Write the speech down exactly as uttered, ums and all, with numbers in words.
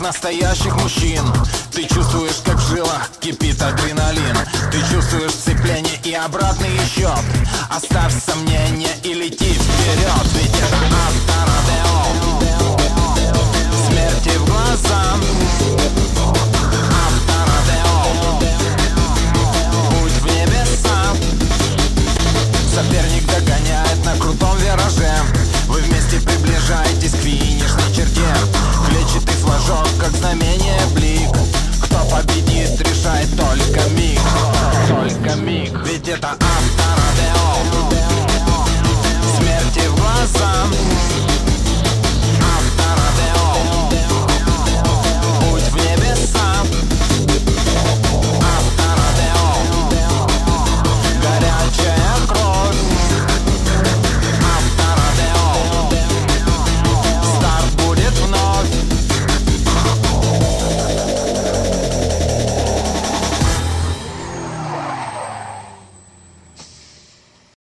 глазах настоящих мужчин. Ты чувствуешь, как в жилах кипит адреналин. Ты чувствуешь сцепление и обратный счет. Оставь сомнения и лети вперед, ведь это авторадео.